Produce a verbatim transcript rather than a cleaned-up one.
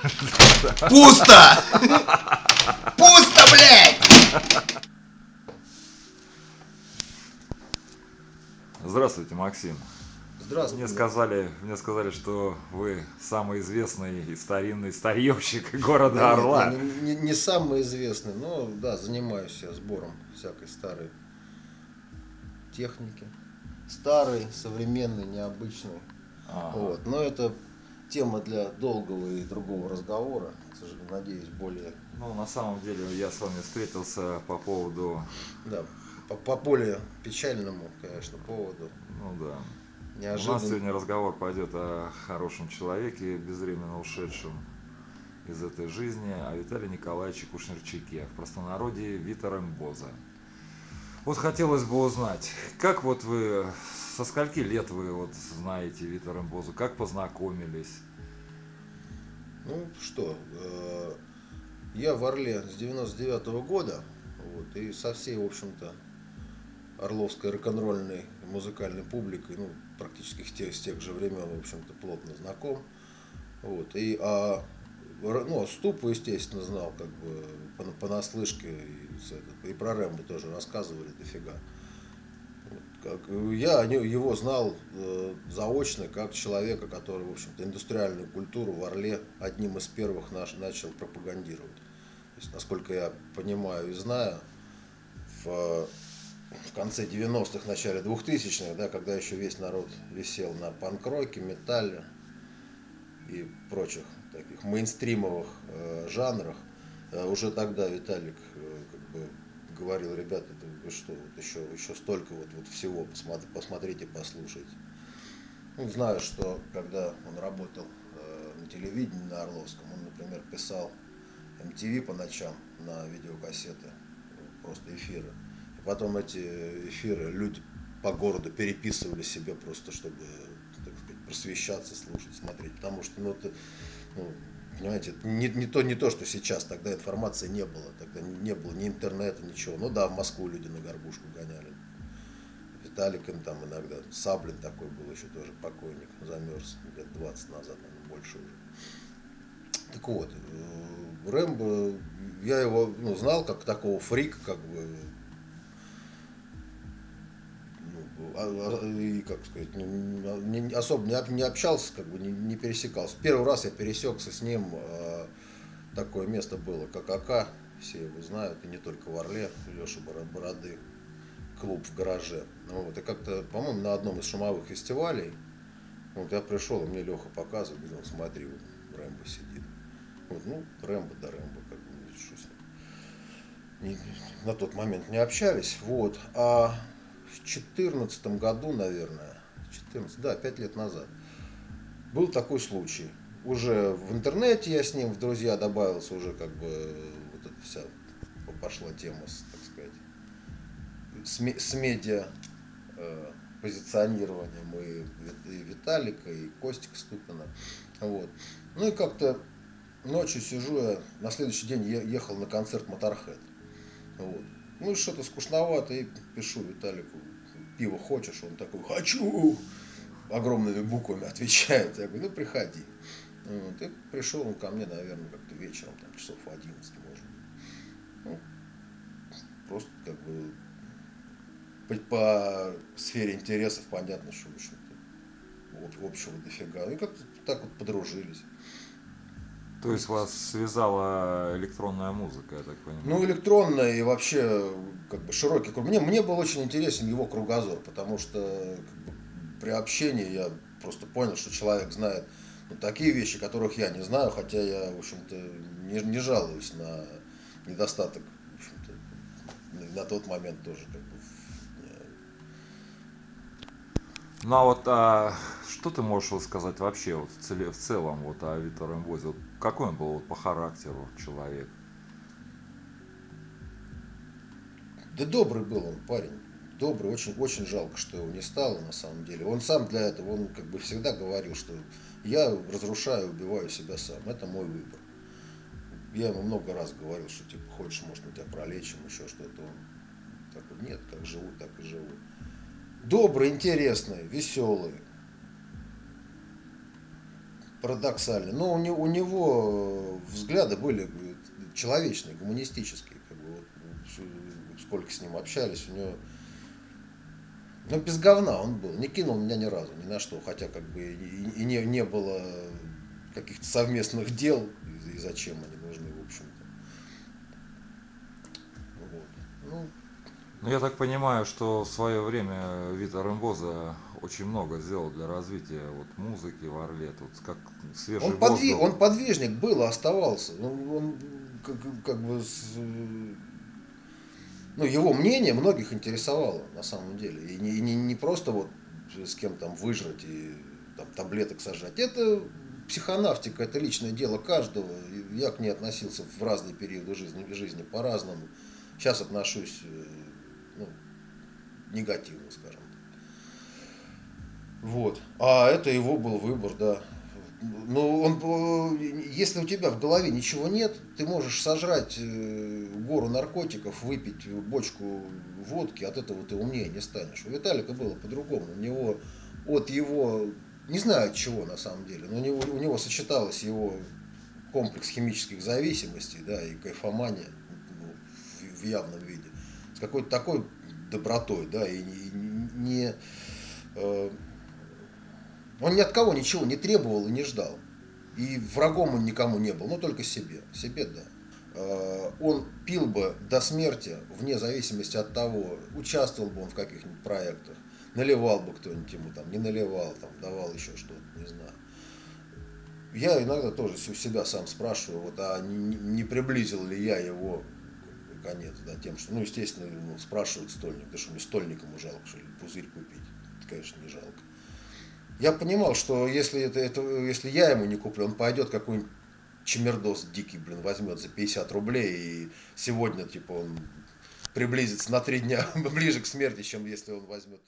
Пусто! Пусто, блядь! Здравствуйте, Максим. Здравствуйте. Мне сказали, мне сказали, что вы самый известный и старинный старьевщик города да, Орла. Нет, не, не, не самый известный, но да, занимаюсь я сбором всякой старой техники. Старой, современной, необычной. Ага. Вот. Но это тема для долгого и другого разговора. К сожалению, надеюсь, более... Ну, на самом деле, я с вами встретился по поводу... Да, по, по более печальному, конечно, поводу. Ну да. Неожиданно. У нас сегодня разговор пойдет о хорошем человеке, безвременно ушедшем из этой жизни, о Виталии Николаевиче Кушнерчаке, в простонародье Вито Рэмбоза. Вот хотелось бы узнать, как вот вы, со скольки лет вы вот знаете Вито Рэмбозу, как познакомились? Ну что, я в Орле с девяносто девятого года, вот, и со всей, в общем-то, орловской рок-н-ролльной музыкальной публикой, ну, практически с тех, с тех же времен, в общем-то, плотно знаком. Вот. И а, ну, Ступо, естественно, знал, как бы, понаслышке, и, и про Рэмбо тоже рассказывали дофига. Как, я его знал э, заочно, как человека, который, в общем-то, индустриальную культуру в Орле одним из первых наш, начал пропагандировать. То есть, насколько я понимаю и знаю, в... В конце девяностых, начале двухтысячных, да, когда еще весь народ висел на панк-роке, металле и прочих таких мейнстримовых э, жанрах, э, уже тогда Виталик э, как бы говорил: ребята, вы что, вот еще, еще столько вот, вот всего, посмотри, посмотрите, послушайте. Ну, знаю, что когда он работал э, на телевидении на Орловском, он, например, писал эм ти ви по ночам на видеокассеты, просто эфиры. Потом эти эфиры люди по городу переписывали себе просто, чтобы, так сказать, просвещаться, слушать, смотреть. Потому что, ну, это, ну, понимаете, это не, не, то, не то, что сейчас, тогда информации не было, тогда не было ни интернета, ничего. Ну да, в Москву люди на горбушку гоняли. Виталиком там иногда, Саблин такой был еще тоже, покойник, замерз лет двадцать назад, наверное, больше уже. Так вот, Рэмбо, я его, ну, знал как такого фрика, как бы, и, как сказать, не, особо не общался, как бы не, не пересекался. Первый раз я пересекся с ним, э, такое место было, как АК, все его знают, и не только в Орле, Леша Бороды, клуб в гараже. Вот, и как-то, по-моему, на одном из шумовых фестивалей, вот, я пришел, и мне Леха показывал, говорил: смотри, вот, Рэмбо сидит. Вот, ну, Рэмбо да Рэмбо, как бы, что с ним. И на тот момент не общались, вот, а... В четырнадцатом году, наверное, четырнадцать, да, пять лет назад, был такой случай. Уже в интернете я с ним в друзья добавился, уже как бы вот эта вся пошла тема, так сказать, с медиа позиционированием и Виталика, и Костика Ступина. Вот. Ну и как-то ночью сижу я, на следующий день ехал на концерт Мотархед. Вот. Ну, что-то скучновато, и пишу Виталику: пиво хочешь? Он такой: хочу! Огромными буквами отвечает. Я говорю: ну, приходи. Вот. И пришел он ко мне, наверное, как-то вечером, там, часов в одиннадцать, может быть. Ну, просто, как бы, по, по сфере интересов понятно, что, в общем-то, общего дофига. И как-то так вот подружились. То есть вас связала электронная музыка, я так понимаю? Ну, электронная и вообще, как бы, широкий круг. Мне, мне был очень интересен его кругозор, потому что, как бы, при общении я просто понял, что человек знает, ну, такие вещи, которых я не знаю, хотя я, в общем-то, не, не жалуюсь на недостаток, в общем-то, на тот момент тоже, как бы. Ну, а вот а, что ты можешь сказать вообще вот, в, цели, в целом вот, о Вито Рэмбозе? Вот, какой он был вот, по характеру человек? Да добрый был он парень. Добрый. Очень, очень жалко, что его не стало на самом деле. Он сам для этого, он как бы всегда говорил, что я разрушаю, убиваю себя сам. Это мой выбор. Я ему много раз говорил, что типа хочешь, может, мы тебя пролечим, еще что-то. Он такой: нет, как живу, так и живу. Добрый, интересный, веселый. парадоксально. Но у него, у него взгляды были человечные, гуманистические. Как бы, вот, сколько с ним общались, у него... Ну, без говна он был. Не кинул меня ни разу, ни на что. Хотя, как бы, и, и не, не было каких-то совместных дел. И, и зачем они нужны, в общем-то. Вот. Ну, ну, я так понимаю, что в свое время Вито Рэмбоза очень много сделал для развития вот, музыки в Орле. Тут как свежий он, подви... он подвижник был, оставался. Он, он как, как бы... С... Ну, его мнение многих интересовало, на самом деле. И не, не, не просто вот с кем там выжрать и там, таблеток сажать. Это психонавтика, это личное дело каждого. Я к ней относился в разные периоды жизни, жизни по-разному. Сейчас отношусь ну, негативно, скажем так. Вот. А это его был выбор, да. Но он, если у тебя в голове ничего нет, ты можешь сожрать гору наркотиков, выпить бочку водки, от этого ты умнее не станешь. У Виталика было по-другому. У него от его, не знаю от чего на самом деле, но у него, у него сочеталось его комплекс химических зависимостей, да, и кайфомания ну, в, в явном виде, с какой-то такой добротой, да, и не... не Он ни от кого ничего не требовал и не ждал. И врагом он никому не был, но только себе. Себе, да. Он пил бы до смерти, вне зависимости от того, участвовал бы он в каких-нибудь проектах, наливал бы кто-нибудь ему, там, не наливал, там, давал еще что-то, не знаю. Я иногда тоже у себя сам спрашиваю, вот, а не приблизил ли я его конец, да, тем, что, ну, естественно, ну, спрашивают стольник, да что мне стольник ему жалко, что ли, пузырь купить, это, конечно, не жалко. Я понимал, что если, это, это, если я ему не куплю, он пойдет какой-нибудь чемердос дикий, блин, возьмет за пятьдесят рублей, и сегодня, типа, он приблизится на три дня ближе к смерти, чем если он возьмет...